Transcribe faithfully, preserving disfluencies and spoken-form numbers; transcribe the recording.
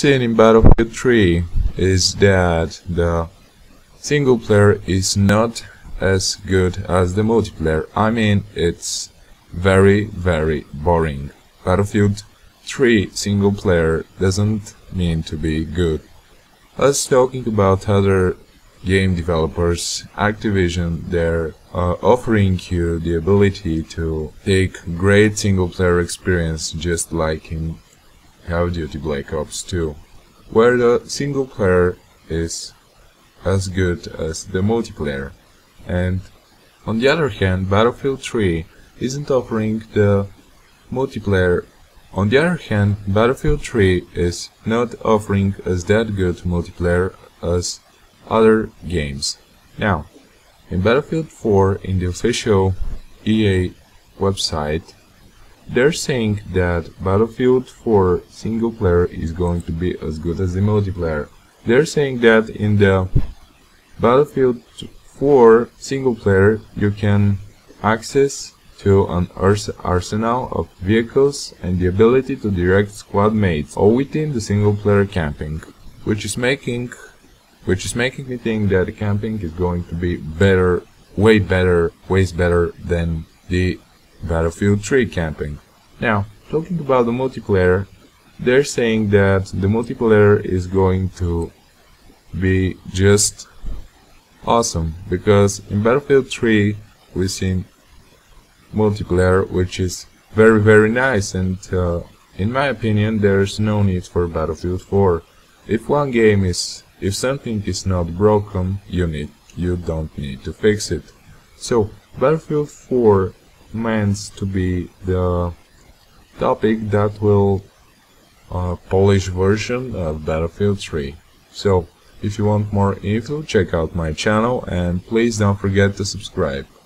seen in Battlefield three is that the single player is not as good as the multiplayer. I mean, it's very very boring. Battlefield three single player doesn't mean to be good. Let's talking about other game developers. Activision, they're uh, offering you the ability to take great single player experience, just like in How Duty Black Ops two, where the single player is as good as the multiplayer. And on the other hand, Battlefield three isn't offering the multiplayer. On the other hand, Battlefield three is not offering as that good multiplayer as other games. Now, in Battlefield four, in the official E A website, they're saying that Battlefield four single player is going to be as good as the multiplayer. They're saying that in the Battlefield four single player you can access to an ars arsenal of vehicles and the ability to direct squad mates, all within the single player camping, which is making which is making me think that camping is going to be better, way better, ways better than the Battlefield three camping. Now, talking about the multiplayer, they're saying that the multiplayer is going to be just awesome, because in Battlefield three we've seen multiplayer which is very very nice, and uh, in my opinion there's no need for Battlefield four. If one game is if something is not broken, you need you don't need to fix it. So Battlefield four means to be the topic that will uh, polish version of Battlefield three. So if you want more info, check out my channel and please don't forget to subscribe.